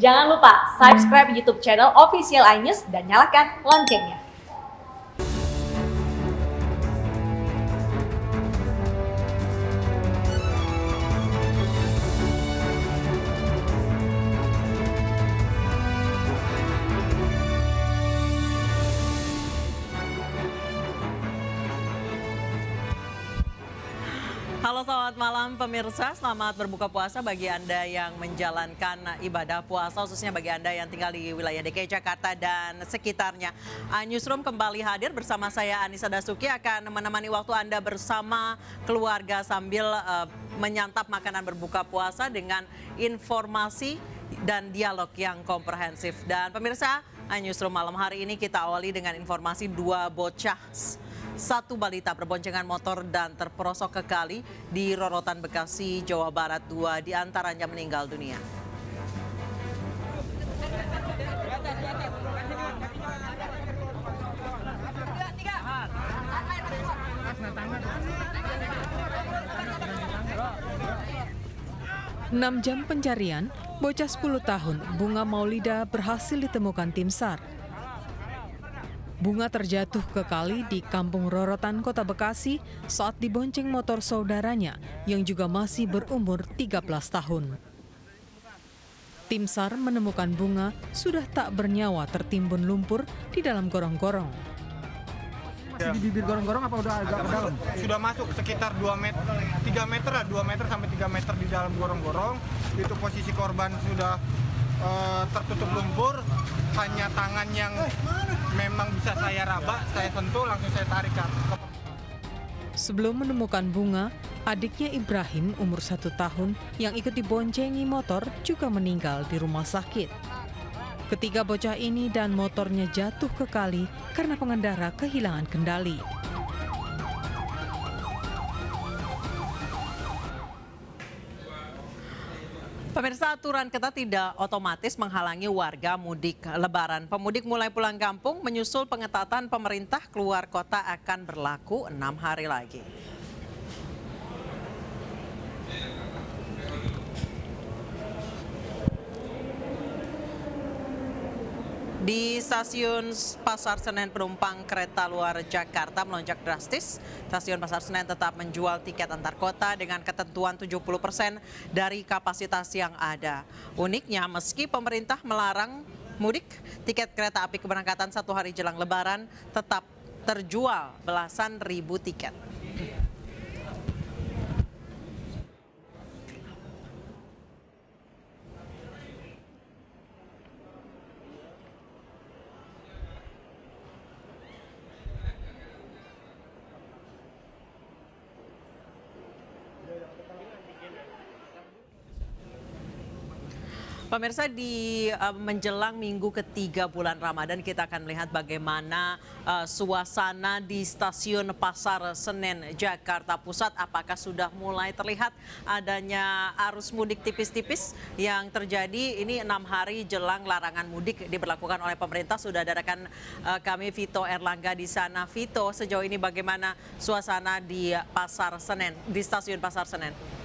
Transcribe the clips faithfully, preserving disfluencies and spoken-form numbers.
Jangan lupa subscribe YouTube channel Official iNews dan nyalakan loncengnya. Halo, selamat malam pemirsa, selamat berbuka puasa bagi Anda yang menjalankan ibadah puasa, khususnya bagi Anda yang tinggal di wilayah D K I Jakarta dan sekitarnya. Newsroom kembali hadir bersama saya Anissa Dasuki akan menemani waktu Anda bersama keluarga sambil uh, menyantap makanan berbuka puasa dengan informasi dan dialog yang komprehensif. Dan pemirsa, Newsroom malam hari ini kita awali dengan informasi dua bocah. Satu balita berboncengan motor dan terperosok ke kali di Rorotan, Bekasi, Jawa Barat. Dua di antaranya meninggal dunia. Enam jam pencarian, bocah sepuluh tahun, Bunga Maulida berhasil ditemukan tim SAR. Bunga terjatuh ke kali di Kampung Rorotan, Kota Bekasi saat dibonceng motor saudaranya yang juga masih berumur tiga belas tahun. Tim SAR menemukan Bunga sudah tak bernyawa tertimbun lumpur di dalam gorong-gorong. Ya. Di bibir gorong-gorong apa udah agak ke dalam? Sudah masuk sekitar dua meter, tiga meter lah, dua meter sampai tiga meter di dalam gorong-gorong. Itu posisi korban sudah uh, tertutup lumpur, hanya tangan yang memang bisa saya raba, saya sentuh, langsung saya tarikan. Sebelum menemukan Bunga, adiknya Ibrahim umur satu tahun yang ikut diboncengi motor juga meninggal di rumah sakit. Ketiga bocah ini dan motornya jatuh ke kali karena pengendara kehilangan kendali. Pemirsa, aturan ketat tidak otomatis menghalangi warga mudik lebaran. Pemudik mulai pulang kampung menyusul pengetatan pemerintah keluar kota akan berlaku enam hari lagi. Di stasiun Pasar Senen, penumpang kereta luar Jakarta melonjak drastis. Stasiun Pasar Senen tetap menjual tiket antar kota dengan ketentuan tujuh puluh persen dari kapasitas yang ada. Uniknya, meski pemerintah melarang mudik, tiket kereta api keberangkatan satu hari jelang lebaran tetap terjual belasan ribu tiket. Pemirsa, di uh, menjelang minggu ketiga bulan Ramadan, kita akan melihat bagaimana uh, suasana di Stasiun Pasar Senen, Jakarta Pusat. Apakah sudah mulai terlihat adanya arus mudik tipis-tipis yang terjadi ini enam hari jelang larangan mudik diberlakukan oleh pemerintah? Sudah ada rekan uh, kami Vito Erlangga di sana. Vito, sejauh ini bagaimana suasana di Pasar Senen, di Stasiun Pasar Senen?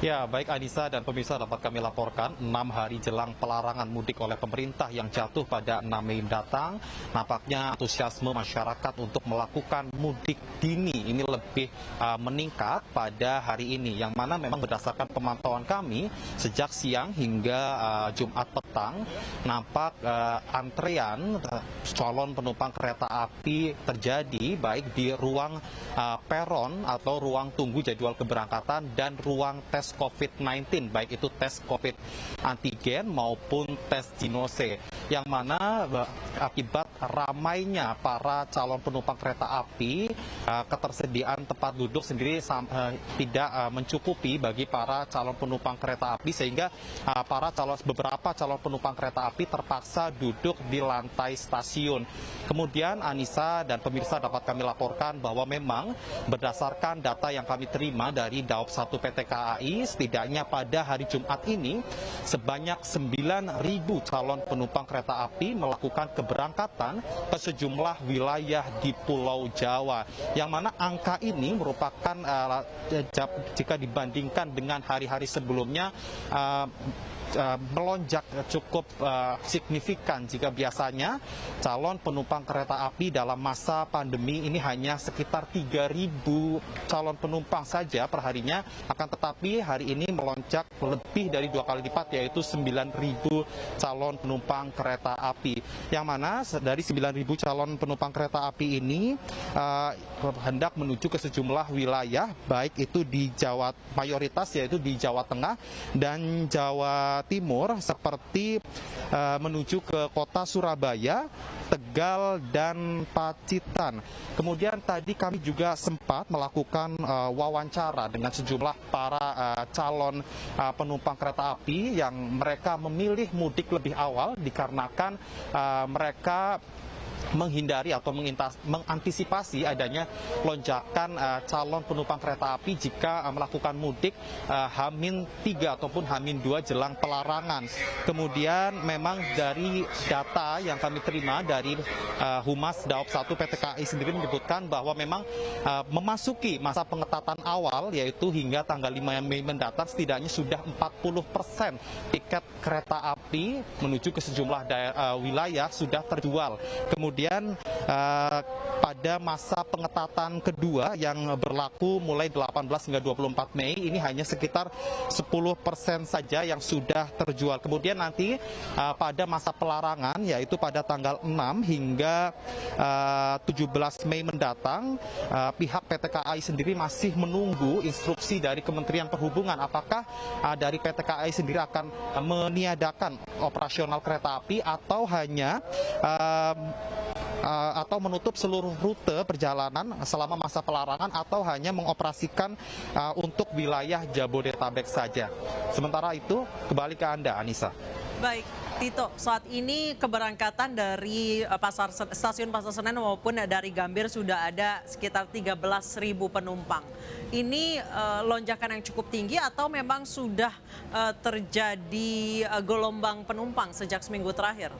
Ya, baik Anissa dan pemirsa, dapat kami laporkan enam hari jelang pelarangan mudik oleh pemerintah yang jatuh pada enam Mei mendatang. Nampaknya antusiasme masyarakat untuk melakukan mudik dini ini lebih uh, meningkat pada hari ini. Yang mana memang berdasarkan pemantauan kami sejak siang hingga uh, Jumat petang, nampak uh, antrean uh, calon penumpang kereta api terjadi baik di ruang uh, peron atau ruang tunggu jadwal keberangkatan dan ruang tes COVID sembilan belas, baik itu tes COVID antigen maupun tes GeNose, yang mana akibat ramainya para calon penumpang kereta api, ketersediaan tempat duduk sendiri tidak mencukupi bagi para calon penumpang kereta api, sehingga para calon beberapa calon penumpang kereta api terpaksa duduk di lantai stasiun. Kemudian Anissa dan pemirsa, dapat kami laporkan bahwa memang berdasarkan data yang kami terima dari Daop satu P T K A I, setidaknya pada hari Jumat ini sebanyak sembilan ribu calon penumpang kereta api melakukan keberangkatan penyebaran ke sejumlah wilayah di Pulau Jawa, yang mana angka ini merupakan uh, jika dibandingkan dengan hari-hari sebelumnya uh, uh, melonjak cukup uh, signifikan, jika biasanya calon penumpang kereta api dalam masa pandemi ini hanya sekitar tiga ribu calon penumpang saja perharinya, akan tetapi hari ini melonjak lebih dari dua kali lipat, yaitu sembilan ribu calon penumpang kereta api, yang mana dari sembilan ribu calon penumpang kereta api ini uh, hendak menuju ke sejumlah wilayah, baik itu di Jawa mayoritas yaitu di Jawa Tengah dan Jawa Timur, seperti uh, menuju ke kota Surabaya, Tegal, dan Pacitan. Kemudian tadi kami juga sempat melakukan uh, wawancara dengan sejumlah para uh, calon uh, penumpang kereta api yang mereka memilih mudik lebih awal dikarenakan uh, mereka menghindari atau mengintas, mengantisipasi adanya lonjakan uh, calon penumpang kereta api jika uh, melakukan mudik uh, H minus tiga ataupun H minus dua jelang pelarangan. Kemudian memang dari data yang kami terima dari uh, Humas Daop satu P T K A I sendiri menyebutkan bahwa memang uh, memasuki masa pengetatan awal, yaitu hingga tanggal lima Mei mendatang, setidaknya sudah empat puluh persen tiket kereta api menuju ke sejumlah daerah, uh, wilayah sudah terjual. Kemudian Kemudian uh, pada masa pengetatan kedua yang berlaku mulai delapan belas hingga dua puluh empat Mei ini hanya sekitar sepuluh persen saja yang sudah terjual. Kemudian nanti uh, pada masa pelarangan, yaitu pada tanggal enam hingga tujuh belas Mei mendatang, uh, pihak P T K A I sendiri masih menunggu instruksi dari Kementerian Perhubungan apakah uh, dari P T K A I sendiri akan uh, meniadakan operasional kereta api atau hanya uh, atau menutup seluruh rute perjalanan selama masa pelarangan, atau hanya mengoperasikan uh, untuk wilayah Jabodetabek saja. Sementara itu, kembali ke Anda, Anissa. Baik, Tito, saat ini keberangkatan dari pasar stasiun Pasar Senen maupun dari Gambir sudah ada sekitar tiga belas ribu penumpang. Ini uh, lonjakan yang cukup tinggi atau memang sudah uh, terjadi uh, gelombang penumpang sejak seminggu terakhir?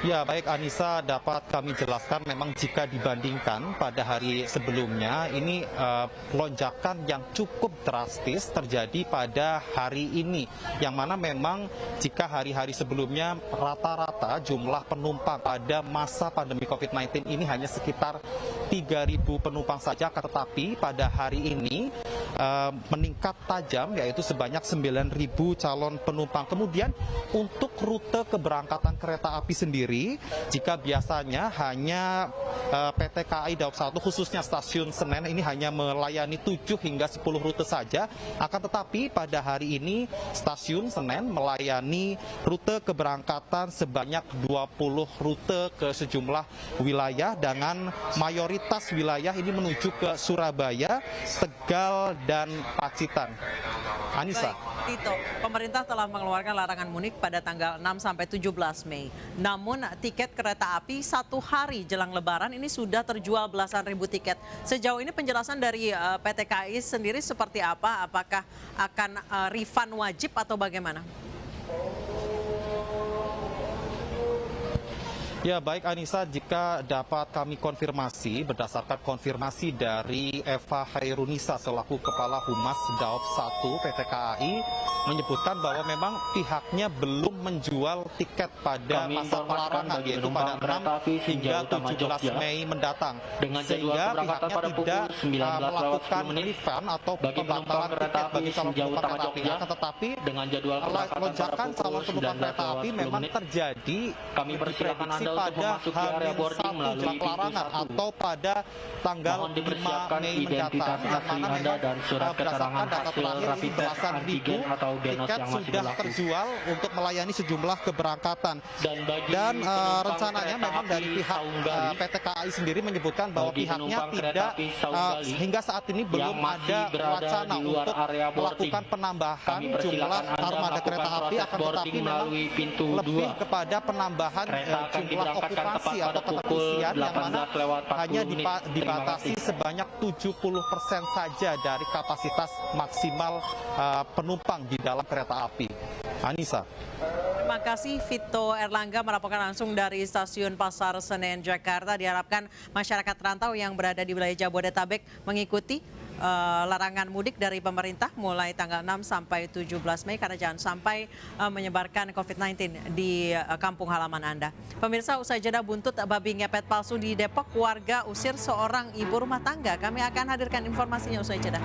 Ya, baik Anissa, dapat kami jelaskan memang jika dibandingkan pada hari sebelumnya ini uh, lonjakan yang cukup drastis terjadi pada hari ini, yang mana memang jika hari-hari sebelumnya rata-rata jumlah penumpang pada masa pandemi COVID sembilan belas ini hanya sekitar tiga ribu penumpang saja, tetapi pada hari ini uh, meningkat tajam, yaitu sebanyak sembilan ribu calon penumpang. Kemudian untuk rute keberangkatan kereta api sendiri, jika biasanya hanya uh, P T K A I Daop satu khususnya Stasiun Senen ini hanya melayani tujuh hingga sepuluh rute saja, akan tetapi pada hari ini Stasiun Senen melayani rute keberangkatan sebanyak dua puluh rute ke sejumlah wilayah, dengan mayoritas wilayah ini menuju ke Surabaya, Tegal, dan Pacitan. Anissa. Baik, Tito, pemerintah telah mengeluarkan larangan mudik pada tanggal enam sampai tujuh belas Mei. Namun tiket kereta api satu hari jelang lebaran ini sudah terjual belasan ribu tiket. Sejauh ini penjelasan dari uh, P T K A I sendiri seperti apa? Apakah akan uh, refund wajib atau bagaimana? Ya, baik Anissa, jika dapat kami konfirmasi berdasarkan konfirmasi dari Eva Khairunisa selaku Kepala Humas Daop satu P T K A I menyebutkan bahwa memang pihaknya belum menjual tiket pada kami masa pelarangan, yaitu pada enam hingga tujuh belas Mei mendatang, dengan sehingga pihaknya pada tidak melakukan refund atau pembatalan tiket bagi calon penumpang kereta api. Akan tetapi dengan jadwal lonjakan calon penumpang kereta api memang terjadi kami diprediksi pada hari satu jelang pelarangan atau pada tanggal lima Mei mendatang, yang mana memang berdasarkan data terakhir belasan ribu tiket sudah terjual untuk melayani sejumlah keberangkatan. Dan, dan uh, rencananya memang dari pihak uh, P T K A I sendiri menyebutkan bahwa pihaknya tidak uh, hingga saat ini belum ada wacana untuk melakukan penambahan jumlah armada kereta api, akan tetapi memang lebih kepada penambahan uh, jumlah okupansi atau keterisian, yang mana hanya dibatasi sebanyak tujuh puluh persen saja dari kapasitas maksimal uh, penumpang di dalam kereta api. Anissa. Terima kasih Vito Erlangga melaporkan langsung dari Stasiun Pasar Senen, Jakarta. Diharapkan masyarakat rantau yang berada di wilayah Jabodetabek mengikuti uh, larangan mudik dari pemerintah mulai tanggal enam sampai tujuh belas Mei karena jangan sampai uh, menyebarkan covid sembilan belas di uh, kampung halaman Anda. Pemirsa, usai jeda buntut babi ngepet palsu di Depok, warga usir seorang ibu rumah tangga. Kami akan hadirkan informasinya usai jeda.